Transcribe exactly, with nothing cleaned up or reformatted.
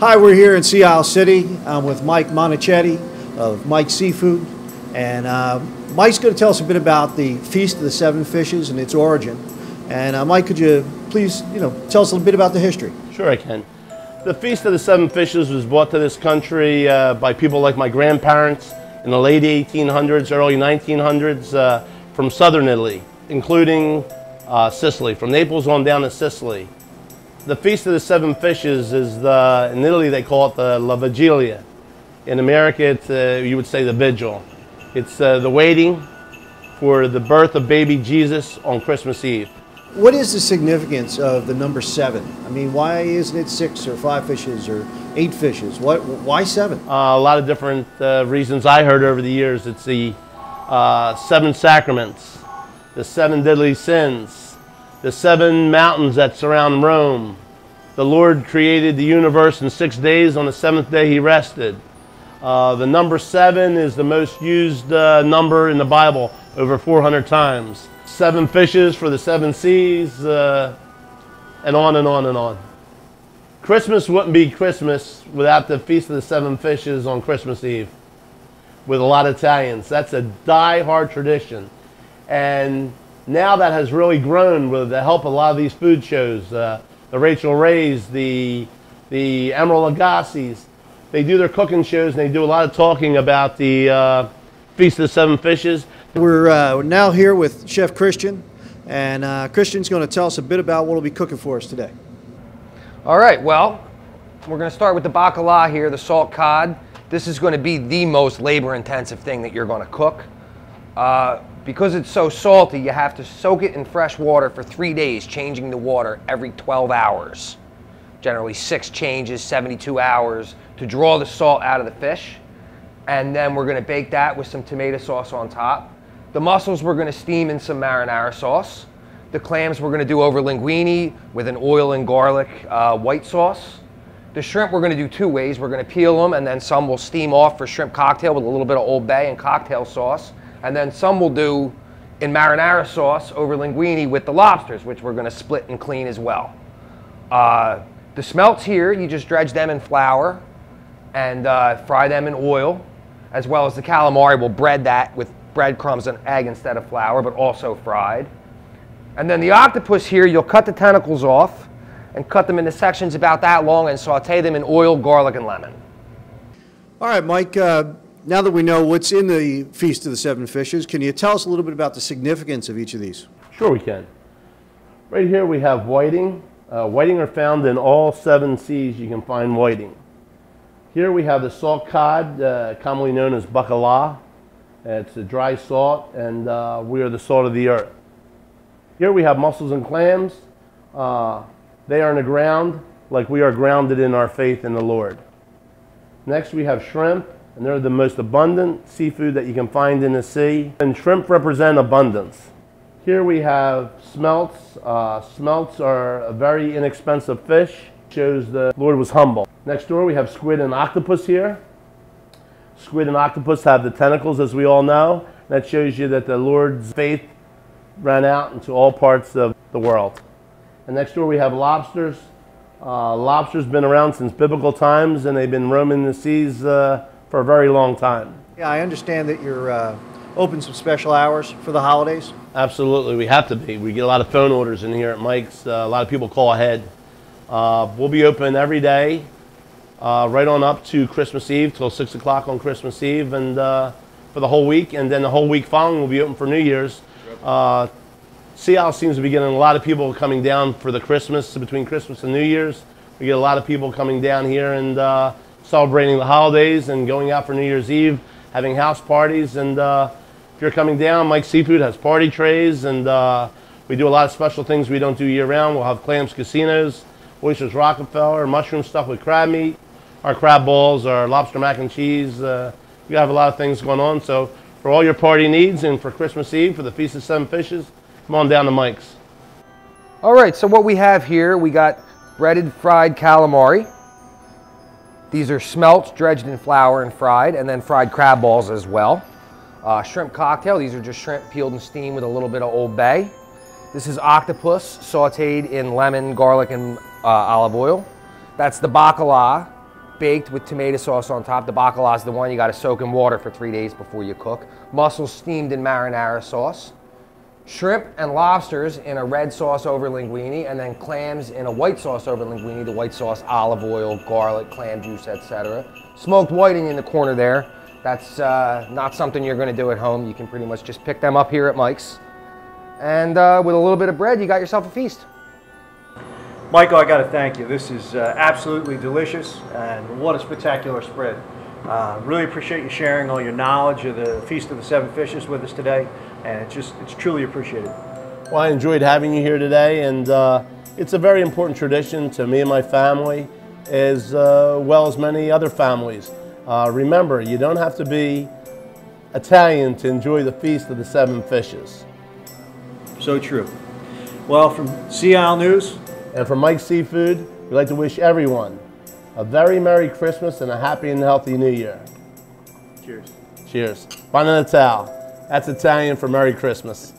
Hi, we're here in Sea Isle City. I'm with Mike Monichetti of Mike's Seafood. And uh, Mike's going to tell us a bit about the Feast of the Seven Fishes and its origin. And uh, Mike, could you please, you know, tell us a little bit about the history? Sure, I can. The Feast of the Seven Fishes was brought to this country uh, by people like my grandparents in the late eighteen hundreds, early nineteen hundreds, uh, from southern Italy, including uh, Sicily, from Naples on down to Sicily. The Feast of the Seven Fishes is the, in Italy they call it the La Vigilia. In America, it's, uh, you would say the Vigil. It's uh, the waiting for the birth of baby Jesus on Christmas Eve. What is the significance of the number seven? I mean, why isn't it six or five fishes or eight fishes? Why, why seven? Uh, a lot of different uh, reasons I heard over the years. It's the uh, seven sacraments, the seven deadly sins, the seven mountains that surround Rome. The Lord created the universe in six days. On the seventh day, he rested. Uh, the number seven is the most used uh, number in the Bible, over four hundred times. Seven fishes for the seven seas, uh, and on and on and on. Christmas wouldn't be Christmas without the Feast of the Seven Fishes on Christmas Eve with a lot of Italians. That's a die-hard tradition. And now that has really grown with the help of a lot of these food shows. Uh, the Rachel Ray's, the, the Emeril Lagasse's, they do their cooking shows and they do a lot of talking about the uh, Feast of the Seven Fishes. We're uh, now here with Chef Christian, and uh, Christian's going to tell us a bit about what he'll be cooking for us today. All right, well, we're going to start with the baccalà here, the salt cod. This is going to be the most labor-intensive thing that you're going to cook. Uh, Because it's so salty, you have to soak it in fresh water for three days, changing the water every twelve hours. Generally six changes, seventy-two hours, to draw the salt out of the fish. And then we're gonna bake that with some tomato sauce on top. The mussels we're gonna steam in some marinara sauce. The clams we're gonna do over linguine with an oil and garlic uh, white sauce. The shrimp we're gonna do two ways. We're gonna peel them and then some will steam off for shrimp cocktail with a little bit of Old Bay and cocktail sauce. And then some will do in marinara sauce over linguine with the lobsters, which we're gonna split and clean as well. Uh, the smelts here, you just dredge them in flour and uh, fry them in oil, as well as the calamari. We'll bread that with breadcrumbs and egg instead of flour, but also fried. And then the octopus here, you'll cut the tentacles off and cut them into sections about that long and saute them in oil, garlic, and lemon. All right, Mike. Uh Now that we know what's in the Feast of the Seven Fishes, can you tell us a little bit about the significance of each of these? Sure, we can. Right here we have whiting. Uh, whiting are found in all seven seas. You can find whiting. Here we have the salt cod, uh, commonly known as baccalà. It's a dry salt, and uh, we are the salt of the earth. Here we have mussels and clams. Uh, they are in the ground like we are grounded in our faith in the Lord. Next we have shrimp. And they're the most abundant seafood that you can find in the sea. And shrimp represent abundance. Here we have smelts. Uh, smelts are a very inexpensive fish. Shows the Lord was humble. Next door we have squid and octopus here. Squid and octopus have the tentacles, as we all know. That shows you that the Lord's faith ran out into all parts of the world. And next door we have lobsters. Uh, lobsters been around since biblical times, and they've been roaming the seas uh, for a very long time. Yeah, I understand that you're uh, open some special hours for the holidays. Absolutely, we have to be. We get a lot of phone orders in here at Mike's. Uh, a lot of people call ahead. Uh, we'll be open every day, uh, right on up to Christmas Eve, till six o'clock on Christmas Eve, and uh, for the whole week, and then the whole week following we'll be open for New Year's. Uh, Sea Isle seems to be getting a lot of people coming down for the Christmas, between Christmas and New Year's. We get a lot of people coming down here and uh, celebrating the holidays and going out for New Year's Eve, having house parties. And uh, if you're coming down, Mike's Seafood has party trays, and uh, we do a lot of special things we don't do year-round. We'll have Clams Casinos, Oysters Rockefeller, mushroom stuff with crab meat, our crab balls, our lobster mac and cheese. Uh, we have a lot of things going on. So for all your party needs and for Christmas Eve, for the Feast of Seven Fishes, come on down to Mike's. All right, so what we have here, we got breaded fried calamari. These are smelts dredged in flour and fried, and then fried crab balls as well. Uh, shrimp cocktail, these are just shrimp peeled and steamed with a little bit of Old Bay. This is octopus sauteed in lemon, garlic, and uh, olive oil. That's the baccalà. baked with tomato sauce on top. The baccalà is the one you gotta soak in water for three days before you cook. Mussels steamed in marinara sauce. Shrimp and lobsters in a red sauce over linguine, and then clams in a white sauce over linguine. The white sauce, olive oil, garlic, clam juice, et cetera. Smoked whiting in the corner there. That's uh, not something you're gonna do at home. You can pretty much just pick them up here at Mike's. And uh, with a little bit of bread, you got yourself a feast. Michael, I gotta thank you. This is uh, absolutely delicious, and what a spectacular spread. Uh, really appreciate you sharing all your knowledge of the Feast of the Seven Fishes with us today, and it's just, it's truly appreciated. Well, I enjoyed having you here today, and uh, it's a very important tradition to me and my family, as uh, well as many other families. Uh, remember, you don't have to be Italian to enjoy the Feast of the Seven Fishes. So true. Well, from Sea Isle News, and from Mike's Seafood, we'd like to wish everyone a very Merry Christmas and a happy and healthy New Year. Cheers. Cheers. Buon Natale. That's Italian for Merry Christmas.